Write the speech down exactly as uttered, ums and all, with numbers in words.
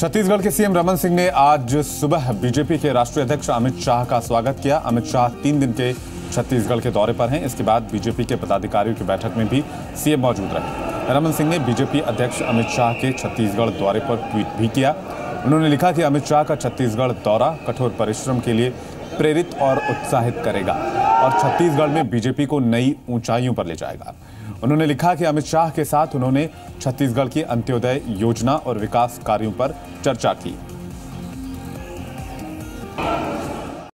छत्तीसगढ़ के सीएम रमन सिंह ने आज सुबह बीजेपी के राष्ट्रीय अध्यक्ष अमित शाह का स्वागत किया। अमित शाह तीन दिन के छत्तीसगढ़ के दौरे पर हैं। इसके बाद बीजेपी के पदाधिकारियों की बैठक में भी सीएम मौजूद रहे। रमन सिंह ने बीजेपी अध्यक्ष अमित शाह के छत्तीसगढ़ दौरे पर ट्वीट भी किया। उन्होंने लिखा कि अमित शाह का छत्तीसगढ़ दौरा कठोर परिश्रम के लिए प्रेरित और उत्साहित करेगा और छत्तीसगढ़ में बीजेपी को नई ऊंचाइयों पर ले जाएगा। उन्होंने लिखा कि अमित शाह के साथ उन्होंने छत्तीसगढ़ की अंत्योदय योजना और विकास कार्यों पर चर्चा की।